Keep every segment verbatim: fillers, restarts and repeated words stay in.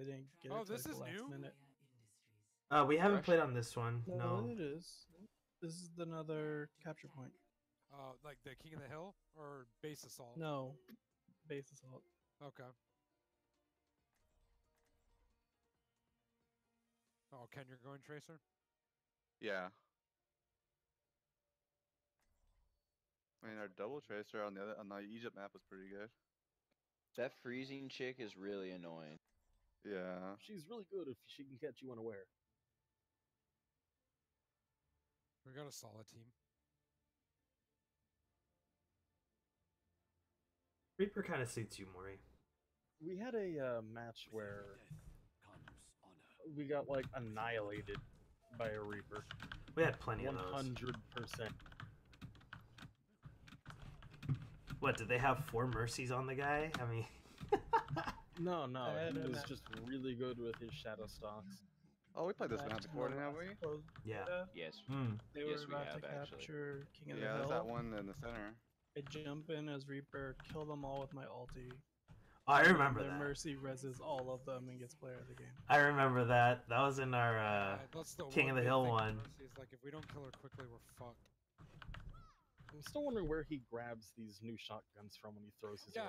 they didn't get oh, it this is new? Minute. Uh, we haven't Rush. played on this one. No, no. It is. This is another capture point. Uh, like the King of the Hill or base assault? No, base assault. Okay. Oh, Ken, you're going Tracer? Yeah. I mean, our double Tracer on the other on the Egypt map was pretty good. That freezing chick is really annoying. Yeah. She's really good if she can catch you unaware. We got a solid team. Reaper kind of suits you, Maury. We had a uh, match where we got like annihilated by a Reaper. We had plenty of those. one hundred percent. What, did they have four mercies on the guy? I mean... no, no, uh, he was know. just really good with his shadow stocks. Oh, we played this map before, didn't we? Yeah. yeah. Yes. Mm. They yes, were about we have, to capture actually. King of yeah, the Hill. Yeah, there's that one in the center. I jump in as Reaper, kill them all with my ulti. Oh, I remember their that. Mercy reses all of them and gets player of the game. I remember that. That was in our uh, yeah, King of the Hill one. It's like, if we don't kill her quickly, we're fucked. I'm still wondering where he grabs these new shotguns from when he throws his. Yeah,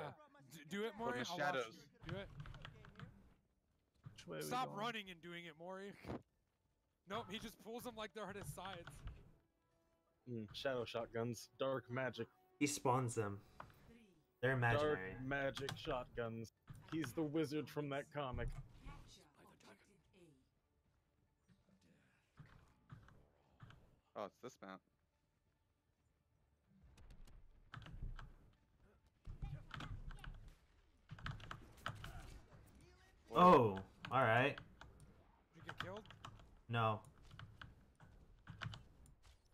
do, do it, Maury. I'll shadows. Do it. Stop running and doing it, Maury. Nope, he just pulls them like they're at his sides. Mm, shadow shotguns, dark magic. He spawns them. They're imaginary. Dark magic shotguns. He's the wizard from that comic. Oh, it's this map. Oh, all right. Did you get killed? No.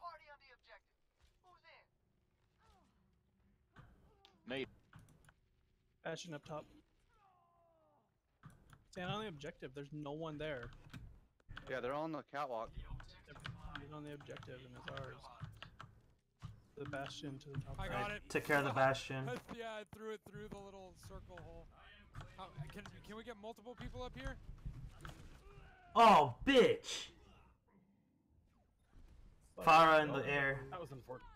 Party on the objective. Who's in? Nate. Bastion up top. Stand on the objective. There's no one there. Yeah, they're on the catwalk. They're on the objective, and it's ours. The Bastion to the top. I got right. it. Took care of the Bastion. Yeah, I threw it through the little circle hole. Oh, can, can we get multiple people up here? Oh, bitch! Pharah in the air. That was unfortunate.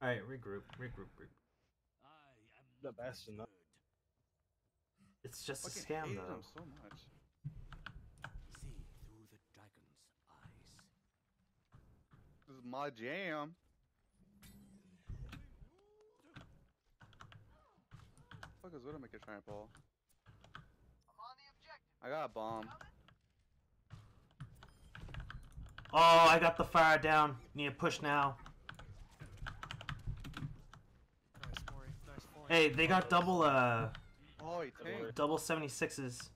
Alright, regroup, regroup, regroup. The Bastion, though. It's just a scam, though. So much. See through the dragon's eyes. This is my jam. What the fuck is Widowmaker trying to pull? I'm on the objective. I got a bomb. Oh, I got the fire down. Need to push now. Nice, Maury. Nice, Maury. Hey, they got double, uh... Oh, he tanked. Double seventy-sixes.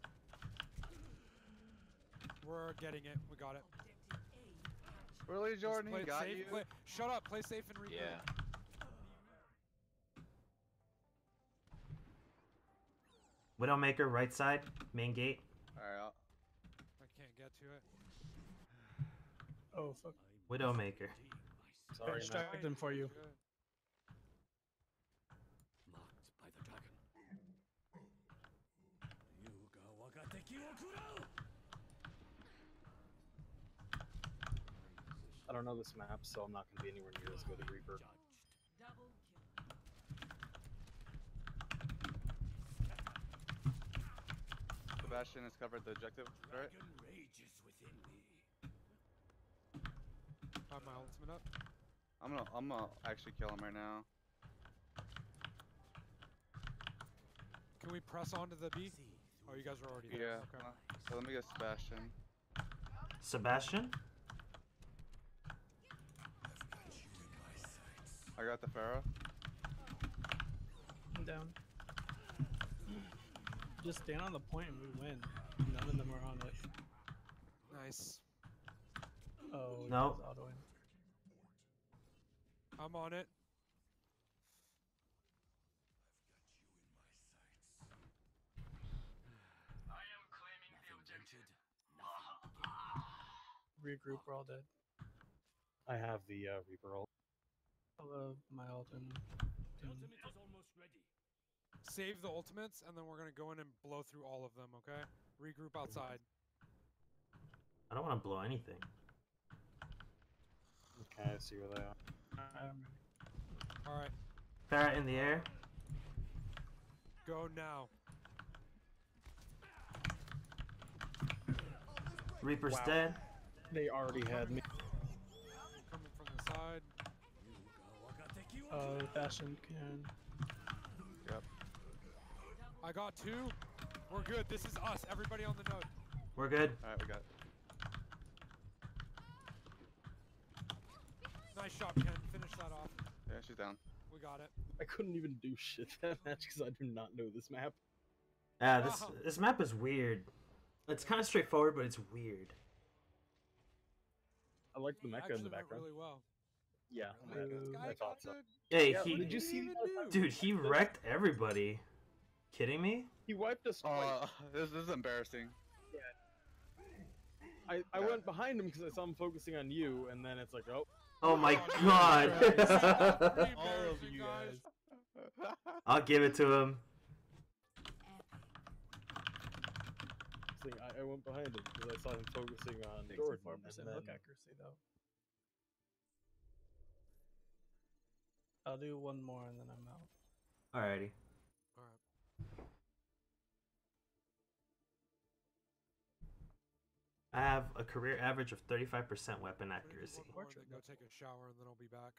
We're getting it. We got it. Really, Jordan? He got safe. you? Play... Shut up. Play safe and rebuild. Yeah. Widowmaker, right side, main gate. Alright, I can't get to it. Oh, fuck. Widowmaker. Sorry, I distracted him for you. Marked by the dragon. I don't know this map, so I'm not going to be anywhere near as good as Reaper. Bastion has covered the objective, right? Five miles up. I'm gonna, I'm gonna actually kill him right now. Can we press onto the B? Oh, you guys are already there. Yeah. Okay. So let me get Sebastian. Sebastian? I got the Pharah. I'm down. Just stand on the point and we win. None of them are on it. Nice. Oh, no. Nope. I'm on it. I've got you in my sights. I am claiming the objective. Regroup, we're all dead. I have the uh, Reaper ult. I love my ult and. Save the ultimates, and then we're gonna go in and blow through all of them, okay? Regroup outside. I don't want to blow anything. Okay, I see where they are. Um, Alright. Pharah in the air. Go now. Reaper's wow. dead. They already had me. Coming from the side. Uh, Bastion can. Yep. I got two. We're good. This is us. Everybody on the node. We're good. Alright, we got it. Nice shot, Ken. Finish that off. Yeah, she's down. We got it. I couldn't even do shit that match because I do not know this map. Yeah, this, wow. this map is weird. It's kind of straightforward, but it's weird. I like the mecha Actually, in the background. Really well. Yeah, really? I, I thought so. Hey, yeah, he, did you see he dude, he wrecked everybody. Kidding me? He wiped us. Uh, this, this is embarrassing. Yeah. I I yeah. went behind him because I saw him focusing on you, and then it's like, oh. Oh my oh, god! All of you guys. I'll give it to him. I, I went behind him because I saw him focusing on Jordan. four percent look accuracy though. I'll do one more and then I'm out. Alrighty. Alright. I have a career average of thirty-five percent weapon accuracy. Go take a shower and then I'll be back.